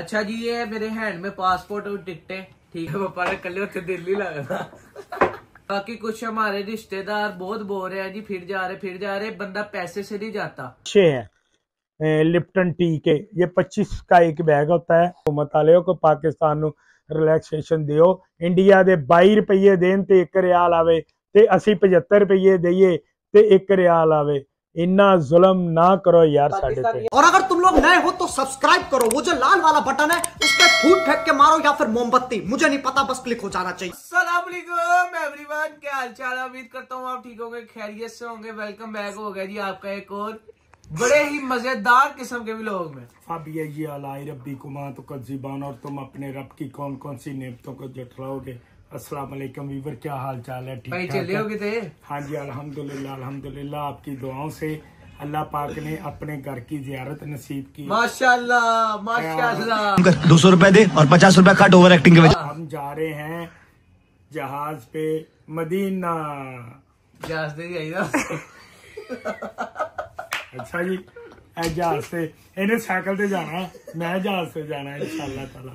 अच्छा जी ये मेरे हैंड में पासपोर्ट और टिकटें, ठीक है पापा ने कल उसे दिल्ली लगना। बाकी कुछ हमारे रिश्तेदार बहुत बोल रहे हैं जी फिर जा रहे बंदा पैसे से नहीं जाता। अच्छे हैं लिप्टन टी के, ये 25 का एक बैग होता है। तो मताले को पाकिस्तान नू रिलैक्सेशन दियो, इंडिया दे 22 रुपये देन ते 1 रियाल आवे ते असी 75 रुपये दईए ते 1 रियाल आवे। इन्ना जुलम ना करो यार साढ़े पे। और अगर तुम लोग नए हो तो सब्सक्राइब करो, वो जो लाल वाला बटन है उस पे फूट फेंक के मारो या फिर मोमबत्ती, मुझे नहीं पता, बस क्लिक हो जाना चाहिए। अस्सलाम वालेकुम एवरीवन, क्या हालचाल, उम्मीद करता हूँ आप ठीक होंगे, खैरियत से होंगे। वेलकम बैक हो गया जी आपका एक और बड़े ही मजेदार किस्म के व्लॉग में। अब ये अलाई रब्बी कुमा तो कज़िबान, और तुम अपने रब की कौन कौन सी नेमतों को जठलाओगे। अस्सलाम वालेकुम वीवर, क्या हाल चाल है, ठीक ठाक? हाँ जी अल्हम्दुलिल्लाह अल्हम्दुलिल्लाह, आपकी दुआओं से अल्लाह पाक ने अपने घर की जियारत नसीब की। माशाल्लाह माशाल्लाह। 200 रुपए दे और 50 रुपए कट ओवर एक्टिंग के वजह। हम जा रहे हैं जहाज पे मदीना, जहाज से अच्छा जी जहाज से, इन्हें साइकिल से जाना, मैं जहाज से जाना है इंशाल्लाह ताला।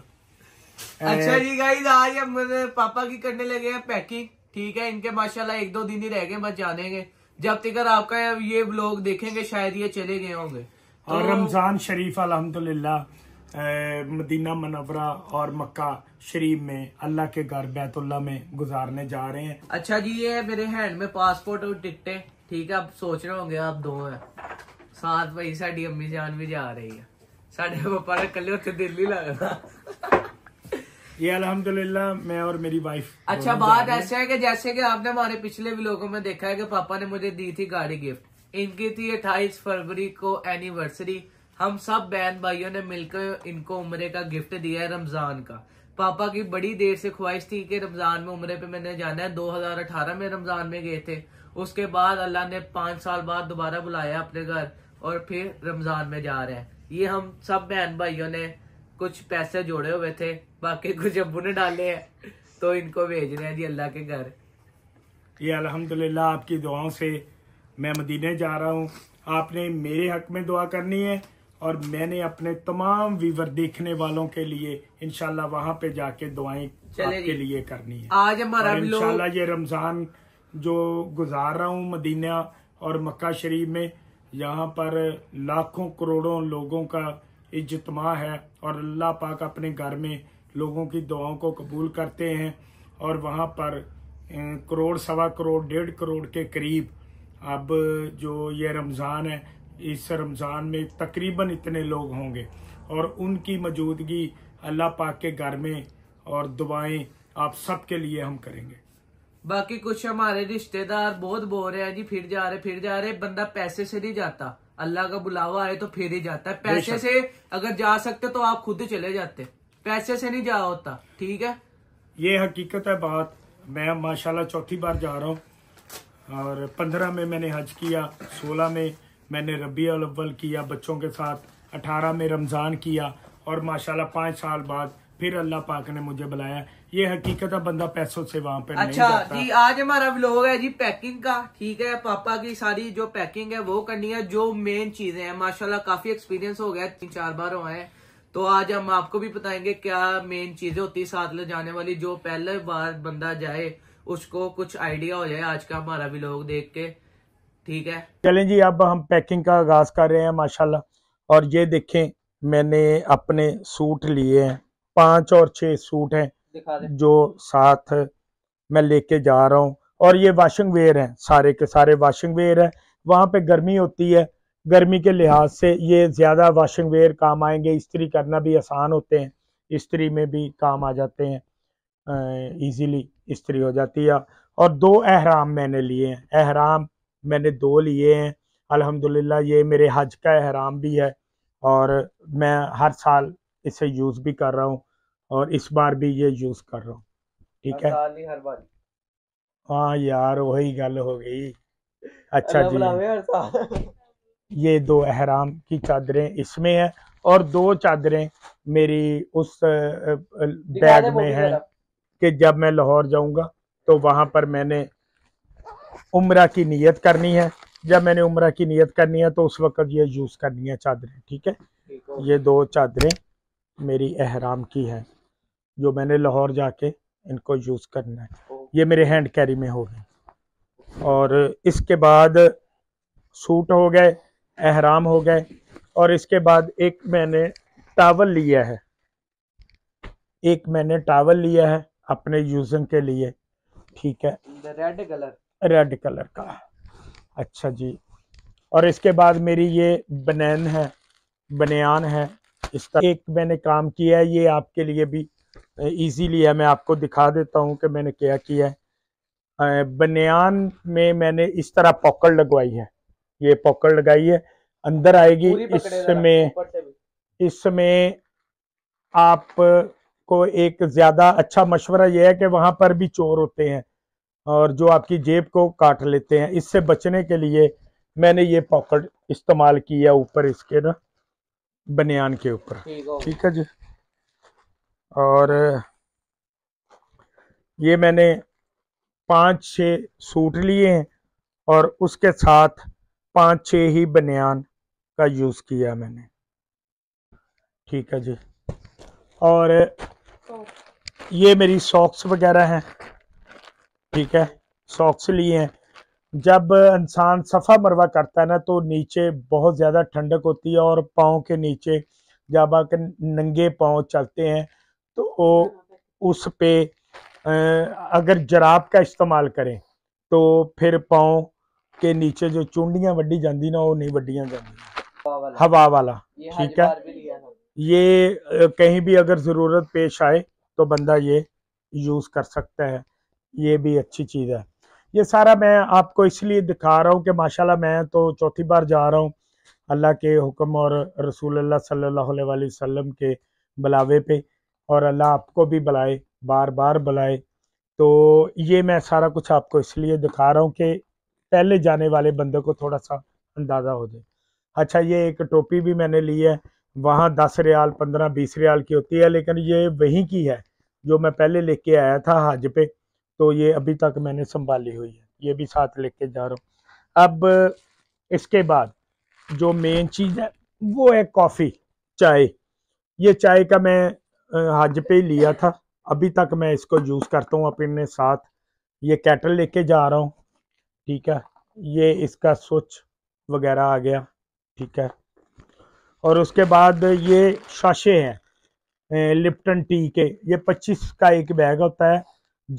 अच्छा जी गाइस आज हम पापा की करने लगे हैं पैकिंग, ठीक है। इनके माशाल्लाह 1-2 दिन ही रह गए बस जाने के, जब तक आपका ये व्लॉग देखेंगे शायद ये चले गए होंगे। और तो रमजान शरीफ अल्हम्दुलिल्लाह मदीना मनवरा और मक्का शरीफ में अल्लाह के घर बैतुल्ला में गुजारने जा रहे हैं। अच्छा जी ये मेरे हैंड में पासपोर्ट और टिकटें, ठीक है। आप सोच रहे होंगे आप दो है साथ, भाई साड़ी अम्मी जान भी जा रही है, साढ़े पापा ने कल उसे दिल्ली लगना। ये अल्हम्दुलिल्लाह मैं और मेरी वाइफ। अच्छा बात ऐसा है कि जैसे कि आपने हमारे पिछले व्लॉगों में देखा है कि पापा ने मुझे दी थी गाड़ी गिफ्ट, इनकी थी 28 फरवरी को एनिवर्सरी। हम सब बहन भाइयों ने मिलकर इनको उम्रे का गिफ्ट दिया है रमजान का। पापा की बड़ी देर से ख्वाहिश थी कि रमजान में उम्रे पे मैंने जाना है। 2018 में रमजान में गए थे, उसके बाद अल्लाह ने 5 साल बाद दोबारा बुलाया अपने घर और फिर रमजान में जा रहे हैं। ये हम सब बहन भाइयों ने कुछ पैसे जोड़े हुए थे, बाकी कुछ अब्बू ने डाले हैं, तो इनको भेज रहे हैं जी अल्लाह के घर। ये अल्हम्दुलिल्लाह आपकी दुआओं से मैं मदीने जा रहा हूँ। आपने मेरे हक में दुआ करनी है और मैंने अपने तमाम व्यूअर देखने वालों के लिए इंशाल्लाह वहाँ पे जाके दुआएं आपके लिए करनी है। आज हमारा इंशाल्लाह ये रमजान जो गुजार रहा हूँ मदीना और मक्का शरीफ में, यहाँ पर लाखों करोड़ों लोगों का इज्तिमा है और अल्लाह पाक अपने घर में लोगों की दुआओं को कबूल करते हैं। और वहाँ पर 1-1.25 करोड़ के करीब अब जो ये रमज़ान है, इस रमज़ान में तकरीबन इतने लोग होंगे और उनकी मौजूदगी अल्लाह पाक के घर में, और दुआएं आप सब के लिए हम करेंगे। बाकी कुछ हमारे रिश्तेदार बहुत बोल रहे हैं जी फिर जा रहे बंदा पैसे से नहीं जाता, अल्लाह का बुलावा आए तो फिर ही जाता है। पैसे से अगर जा सकते तो आप खुद चले जाते, पैसे से नहीं जा होता, ठीक है। ये हकीकत है बात। मैं माशाल्लाह 4थी बार जा रहा हूँ, और 15 में मैंने हज किया, 16 में मैंने रबीउल अव्वल किया बच्चों के साथ, 18 में रमज़ान किया, और माशाल्लाह 5 साल बाद फिर अल्लाह पाक ने मुझे बुलाया। ये हकीकत है बंदा पैसों से वहाँ पे नहीं जाता। अच्छा जी आज हमारा व्लॉग है जी पैकिंग का, ठीक है। पापा की सारी जो पैकिंग है वो करनी है, जो मेन चीजें हैं। माशाल्लाह काफी एक्सपीरियंस हो गया, 3-4 बार हो आए, तो आज हम आपको भी बताएंगे क्या मेन चीजें होती साथ ले जाने वाली, जो पहले बार बंदा जाए उसको कुछ आइडिया हो जाए आज का हमारा व्लॉग देख के, ठीक है। चलें जी अब हम पैकिंग का आगाज कर रहे हैं माशाल्लाह। और ये देखें मैंने अपने सूट लिए हैं, 5 और 6 सूट हैं जो साथ मैं लेके जा रहा हूँ। और ये वाशिंग वेयर हैं, सारे के सारे वाशिंग वेयर है। वहाँ पे गर्मी होती है, गर्मी के लिहाज से ये ज़्यादा वाशिंग वेयर काम आएंगे। इस्त्री करना भी आसान होते हैं, इस्त्री में भी काम आ जाते हैं, इजीली इस्त्री हो जाती है। और 2 अहराम मैंने लिए हैं, अहराम मैंने 2 लिए हैं अल्हम्दुलिल्लाह। ये मेरे हज का अहराम भी है और मैं हर साल इसे यूज़ भी कर रहा हूँ और इस बार भी ये यूज कर रहा हूँ, ठीक है। हर बार हाँ यार वही गल हो गई। अच्छा जी ये 2 अहराम की चादरें इसमें है और 2 चादरें मेरी उस बैग में है कि जब मैं लाहौर जाऊंगा तो वहां पर मैंने उम्रा की नियत करनी है। जब मैंने उम्रा की नियत करनी है तो उस वक्त ये यूज करनी है चादरें, ठीक है। ये 2 चादरें मेरी अहराम की है जो मैंने लाहौर जाके इनको यूज़ करना है। ये मेरे हैंड कैरी में हो गए और इसके बाद सूट हो गए, अहराम हो गए। और इसके बाद एक मैंने टावल लिया है, अपने यूजिंग के लिए, ठीक है, रेड कलर का। अच्छा जी। और इसके बाद मेरी ये बनियान है, इसका एक मैंने काम किया है, ये आपके लिए भी इजीली है, मैं आपको दिखा देता हूँ कि मैंने क्या किया है। बनियान में मैंने इस तरह पॉकेट लगवाई है, ये पॉकेट लगाई है, अंदर आएगी। इसमें आप को एक ज़्यादा अच्छा मशवरा यह है कि वहाँ पर भी चोर होते हैं और जो आपकी जेब को काट लेते हैं। इससे बचने के लिए मैंने ये पॉकेट इस्तेमाल किया ऊपर इसके ना बनियान के ऊपर, ठीक है जी। और ये मैंने 5-6 सूट लिए हैं और उसके साथ 5-6 ही बनियान का यूज़ किया मैंने, ठीक है जी। और ये मेरी सॉक्स वगैरह हैं, ठीक है, सॉक्स लिए हैं। जब इंसान सफ़ा मरवा करता है ना तो नीचे बहुत ज़्यादा ठंडक होती है और पाँव के नीचे जब आकर नंगे पाँव चलते हैं तो वो उस पे अगर जराब का इस्तेमाल करें तो फिर पाँव के नीचे जो चुंडियाँ वड्डी जाती ना वो नहीं वड्डियाँ जाती, हवा वाला, ठीक है। ये कहीं भी अगर ज़रूरत पेश आए तो बंदा ये यूज़ कर सकता है, ये भी अच्छी चीज़ है। ये सारा मैं आपको इसलिए दिखा रहा हूँ कि माशाल्लाह मैं तो चौथी बार जा रहा हूँ अल्लाह के हुक्म और रसूल अल्लाह सल्लल्लाहु अलैहि वसल्लम के बुलावे पे, और अल्लाह आपको भी बुलाए, बार बार बुलाए। तो ये मैं सारा कुछ आपको इसलिए दिखा रहा हूँ कि पहले जाने वाले बंदे को थोड़ा सा अंदाज़ा हो जाए। अच्छा, ये एक टोपी भी मैंने ली है, वहाँ 10 रियाल 15-20 रियाल की होती है, लेकिन ये वहीं की है जो मैं पहले लेके आया था हज पे, तो ये अभी तक मैंने संभाली हुई है, ये भी साथ लेके जा रहा हूँ। अब इसके बाद जो मेन चीज़ है वो है कॉफ़ी, चाय। ये चाय का मैं हज पे लिया था, अभी तक मैं इसको यूज़ करता हूँ अपने साथ। ये कैटल लेके जा रहा हूँ, ठीक है, ये इसका स्विच वगैरह आ गया, ठीक है। और उसके बाद ये शाशे हैं लिप्टन टी के, ये 25 का एक बैग होता है,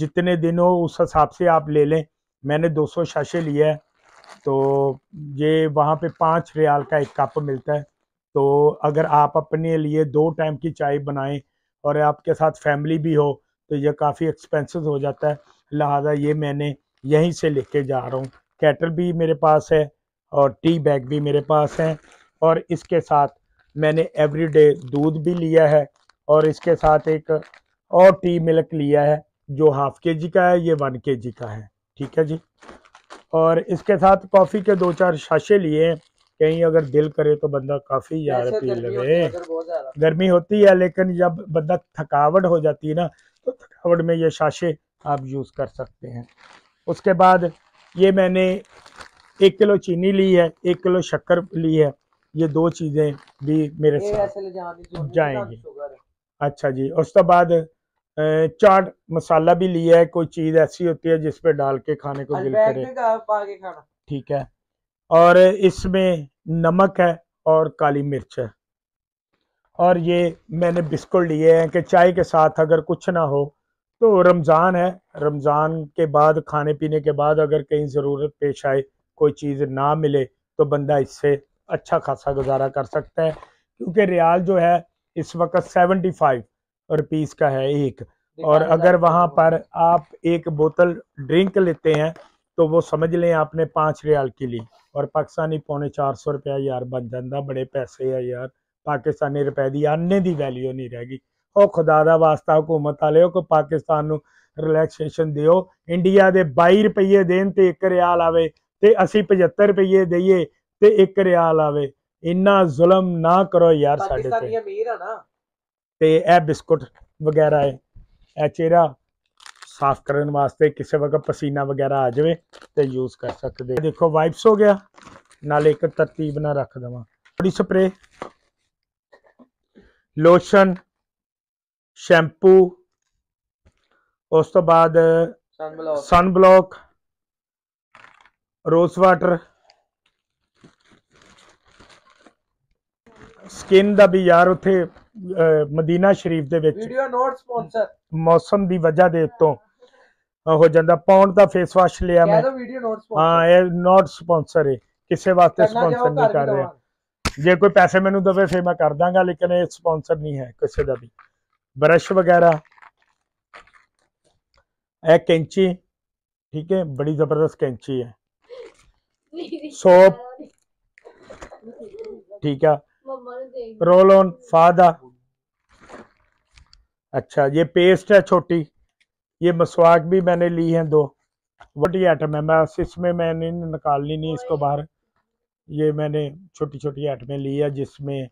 जितने दिन हो उस हिसाब से आप ले लें। मैंने 200 शाशे लिए हैं, तो ये वहाँ पे 5 रियाल का एक कप मिलता है। तो अगर आप अपने लिए 2 टाइम की चाय बनाएं और आपके साथ फैमिली भी हो तो ये काफ़ी एक्सपेंसिव हो जाता है, लिहाजा ये मैंने यहीं से लेके जा रहा हूँ। कैटल भी मेरे पास है और टी बैग भी मेरे पास है, और इसके साथ मैंने एवरीडे दूध भी लिया है, और इसके साथ एक और टी मिल्क लिया है जो 1/2 kg का है, ये 1 kg का है, ठीक है जी। और इसके साथ कॉफ़ी के 2-4 शाशे लिए, कहीं अगर दिल करे तो बंदा काफ़ी यार पी लगे। गर्मी होती है लेकिन जब बंदा थकावट हो जाती है ना तो थकावट में ये शाशे आप यूज़ कर सकते हैं। उसके बाद ये मैंने 1 किलो चीनी ली है, 1 किलो शक्कर ली है, ये 2 चीज़ें भी मेरे साथ जाएंगी। अच्छा जी। उसके बाद चाट मसाला भी लिया है, कोई चीज़ ऐसी होती है जिस पे डाल के खाने को दिल करे, ठीक है। और इसमें नमक है और काली मिर्च है। और ये मैंने बिस्कुट लिए हैं कि चाय के साथ अगर कुछ ना हो तो, रमज़ान है, रमज़ान के बाद खाने पीने के बाद अगर कहीं ज़रूरत पेश आए, कोई चीज़ ना मिले तो बंदा इससे अच्छा खासा गुजारा कर सकता है, क्योंकि रियाल जो है इस वक्त 75 रुपीस का है एक, और अगर वहाँ पर आप एक बोतल ड्रिंक लेते हैं तो वो समझ लें आपने 5 रियाल की ली, और पाकिस्तानी 450 रुपया यार बन जाता, बड़े पैसे है यार, पाकिस्तानी रुपए की आने की वैल्यू नहीं रहेगी। और खुदा दा वास्ता हुकूमत वाले को पाकिस्तान नू रिलैक्सेशन दियो, इंडिया दे 22 रुपये देन ते 1 रियाल आवे, तो असी 75 रुपये देइए ते 1 रियाल आवे, इन्ना जुल्म ना करो यार साडे ते। तो यह बिस्कुट वगैरह है, यह चेहरा साफ करने वास्ते, किसी वक्त पसीना वगैरह आ जाए तो यूज़ कर सकते। देखो वाइप्स हो गया, नाले एक तरतीब ना रख देव, बॉडी स्प्रे, लोशन, शैम्पू, उस तो बाद सनबलॉक, रोज वाटर, स्किन का भी यार उथे मदीना शरीफ दे विच मौसम की वजह दे तो हो जाता। पौंड का फेस वाश लिया मैं, हाँ ये नॉट स्पॉन्सर है, किसी वास्ते स्पॉन्सर नहीं कर रहा। जे कोई पैसे मैनू दवे फिर मैं कर दांगा, लेकिन ये स्पॉन्सर नहीं है किसी का भी। ब्रश वगैरह, एक कैंची, ठीक है, बड़ी जबरदस्त कैंची है। सोप, ठीक है, रोल ऑन, फादा। अच्छा ये पेस्ट है छोटी, ये मसवाक भी मैंने ली है दो। बड़ी आइटम है, मैं इसमें मैंने निकालनी नहीं इसको बाहर। ये मैंने छोटी छोटी आइटमें ली है जिसमें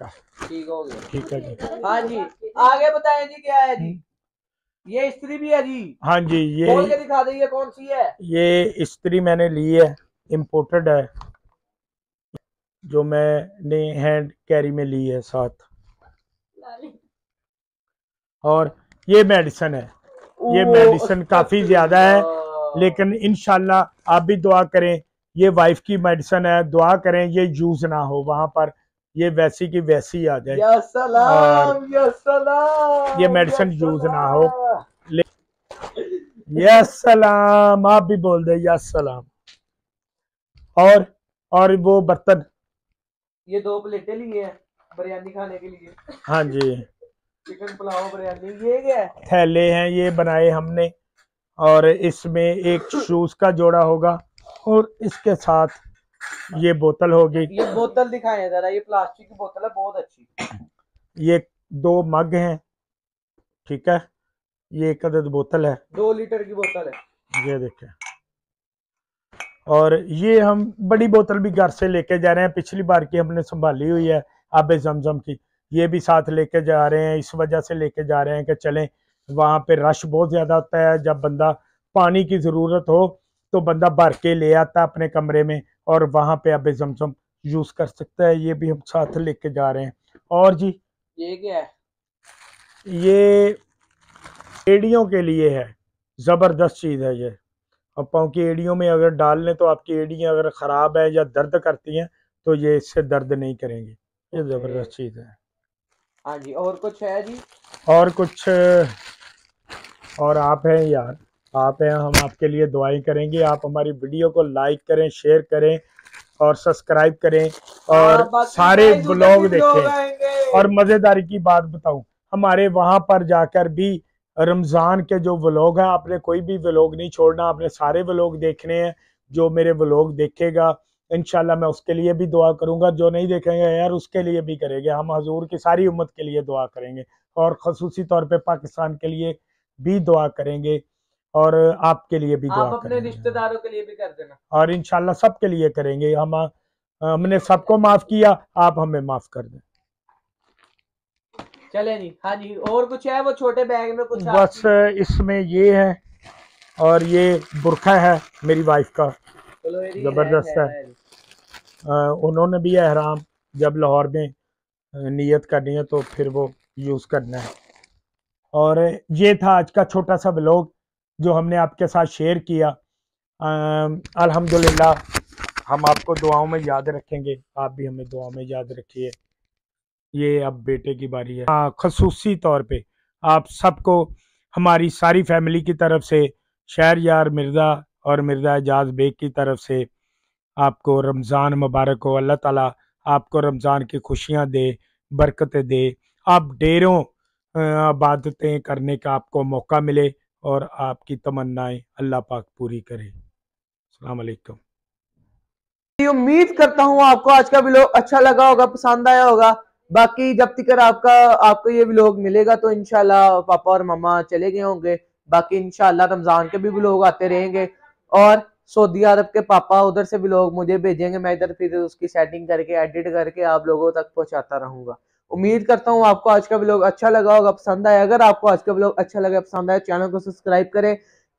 ठीक हो गया। ठीक है जी, हाँ जी आगे बताएं जी क्या है जी। ये इस्त्री भी है जी, हाँ जी ये खोल के दिखा दीजिए कौन सी है। ये इस्त्री मैंने ली है, इम्पोर्टेड है, जो मैंने हैंड कैरी में ली है साथ। और ये मेडिसिन है, ये मेडिसिन काफी ज्यादा है, लेकिन इंशाल्लाह आप भी दुआ करें, ये वाइफ की मेडिसिन है, दुआ करें ये यूज ना हो वहां पर, ये वैसी की वैसी आ जाए। ये मेडिसिन यूज ना हो। यस सलाम आप भी बोल दे, यस सलाम। और वो बर्तन, ये दो प्लेटें लिए हैं बिरयानी खाने के लिए, हाँ जी चिकन पुलाव बिरयानी। ये क्या थैले हैं, ये बनाए हमने। और इसमें एक शूज का जोड़ा होगा, और इसके साथ ये बोतल होगी। ये बोतल दिखाएं जरा, ये प्लास्टिक की बोतल है बहुत अच्छी। ये दो मग हैं, ठीक है, ये एक अदद बोतल है, 2 लीटर की बोतल है, ये देखें। और ये हम बड़ी बोतल भी घर से लेके जा रहे हैं, पिछली बार की हमने संभाली हुई है आब जमजम की, ये भी साथ लेके जा रहे हैं। इस वजह से लेके जा रहे हैं कि चलें, वहाँ पे रश बहुत ज़्यादा होता है, जब बंदा पानी की ज़रूरत हो तो बंदा भर के ले आता अपने कमरे में, और वहाँ पे आब जमजम यूज़ कर सकता है। ये भी हम साथ लेके जा रहे हैं। और जी ये क्या है, ये एड़ियों के लिए है, ज़बरदस्त चीज़ है ये। अब पाँव की एड़ियों में अगर डाल लें तो आपकी एड़ियाँ अगर ख़राब है या दर्द करती हैं तो ये इससे दर्द नहीं करेंगी, ये ज़बरदस्त चीज़ है। हाँ जी और कुछ है जी, और कुछ और आप हैं यार, आप हैं, हम आपके लिए दुआएं करेंगे। आप हमारी वीडियो को लाइक करें, शेयर करें और सब्सक्राइब करें, और सारे ब्लॉग देखें। और मज़ेदारी की बात बताऊं, हमारे वहाँ पर जाकर भी रमज़ान के जो व्लॉग है, आपने कोई भी व्लॉग नहीं छोड़ना, आपने सारे व्लॉग देखने हैं। जो मेरे व्लॉग देखेगा इंशाल्लाह मैं उसके लिए भी दुआ करूंगा, जो नहीं देखेंगे यार उसके लिए भी करेंगे। हम हजूर की सारी उम्मत के लिए दुआ करेंगे, और खसूसी तौर पे पाकिस्तान के लिए भी दुआ करेंगे, और आपके लिए भी दुआ करेंगे, रिश्तेदारों के लिए भी कर देना, और इंशाल्लाह सबके लिए करेंगे। हमने सबको माफ किया, आप हमें माफ कर दें। चले जी, हाँ जी और कुछ है वो छोटे बैग में कुछ बस इसमें ये है। और ये बुरखा है मेरी वाइफ का, जबरदस्त है। उन्होंने भी एहराम जब लाहौर में नियत करनी है तो फिर वो यूज़ करना है। और ये था आज का छोटा सा व्लॉग जो हमने आपके साथ शेयर किया। अल्हम्दुलिल्लाह हम आपको दुआओं में याद रखेंगे, आप भी हमें दुआओं में याद रखिए। ये अब बेटे की बारी है, हाँ खसूसी तौर पे आप सबको हमारी सारी फैमिली की तरफ से, शहरयार मिर्ज़ा और मिर्ज़ा एजाज़ बेग की तरफ से आपको रमज़ान मुबारक हो। अल्लाह ताला आपको रमज़ान की खुशियाँ दे, बरकतें दे, आप ढेरों इबादतें करने का आपको मौका मिले, और आपकी तमन्नाएं अल्लाह पाक पूरी करे। अस्सलाम वालेकुम। उम्मीद करता हूँ आपको आज का व्लॉग अच्छा लगा होगा, पसंद आया होगा। बाकी जब तक आपको ये व्लॉग मिलेगा तो इंशाल्लाह पापा और मामा चले गए होंगे, बाकी इंशाल्लाह रमज़ान के भी व्लॉग आते रहेंगे। और सऊदी अरब के पापा उधर से व्लॉग मुझे भेजेंगे, मैं इधर फिर उसकी सेटिंग करके एडिट करके आप लोगों तक पहुंचाता रहूंगा। उम्मीद करता हूं आपको आज का व्लॉग अच्छा लगा होगा, पसंद आया। अगर आपको आज का व्लॉग अच्छा लगा, पसंद आया, चैनल को सब्सक्राइब करें,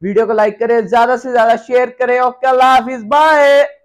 वीडियो को लाइक करें, ज्यादा से ज्यादा शेयर करें। ओके अल्लाह हाफिज़, बाय।